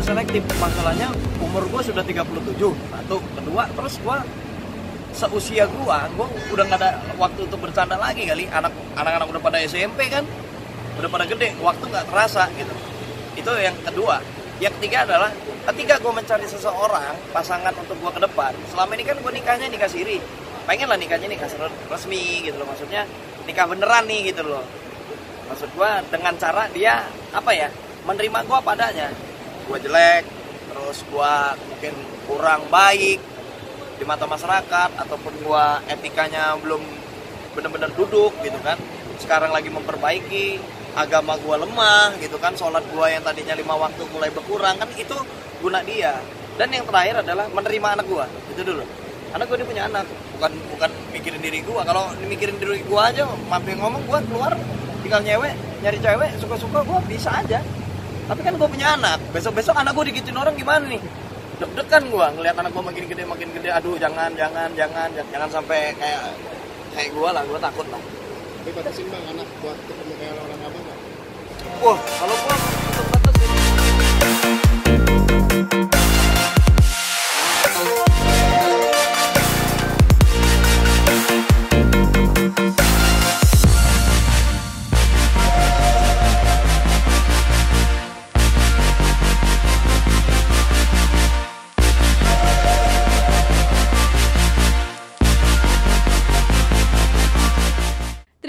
benar-benar selektif. Masalahnya umur gue sudah 37, satu, kedua, terus gue seusia gue udah nggak ada waktu untuk bercanda lagi kali. Anak-anak udah pada SMP kan, udah pada gede, waktu nggak terasa gitu. Itu yang kedua. Yang ketiga adalah ketika gue mencari seseorang pasangan untuk gue ke depan, selama ini kan gue nikahnya nikah siri, pengen lah nikahnya nikah resmi gitu loh, maksudnya nikah beneran nih gitu loh. Maksud gue dengan cara dia apa ya, menerima gue padanya. Gue jelek, terus gue mungkin kurang baik di mata masyarakat, ataupun gue etikanya belum bener-bener duduk gitu kan. Sekarang lagi memperbaiki, agama gue lemah gitu kan, sholat gue yang tadinya 5 waktu mulai berkurang kan, itu guna dia. Dan yang terakhir adalah menerima anak gue, itu dulu. Anak gue ini punya anak, bukan mikirin diri gue. Kalau mikirin diri gue aja, mampir ngomong gue keluar, tinggal nyewek, nyari cewek, suka-suka gue bisa aja. Tapi kan gue punya anak, besok-besok anak gue digituin orang gimana nih? Deg-degan gue, ngeliat anak gue makin gede, aduh jangan sampai kayak gue lah, gue takut lah. Tapi batasin bang anak buat ketemu kayak orang apa nggak? Wah, kalau gue tetep batasin.